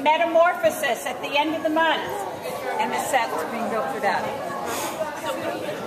Metamorphosis at the end of the month, and the set's being built for that.